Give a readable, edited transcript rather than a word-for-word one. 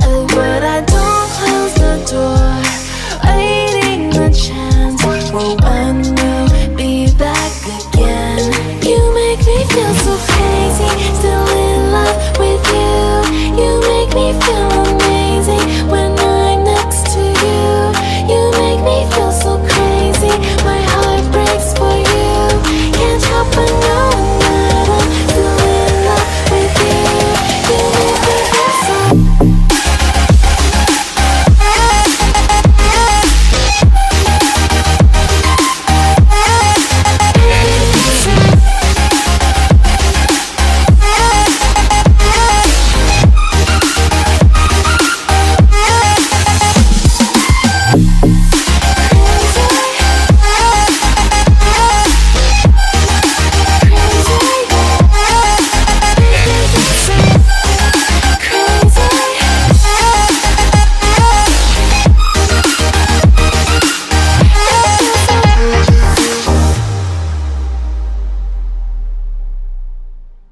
But I don't close the door, waiting a chance for one.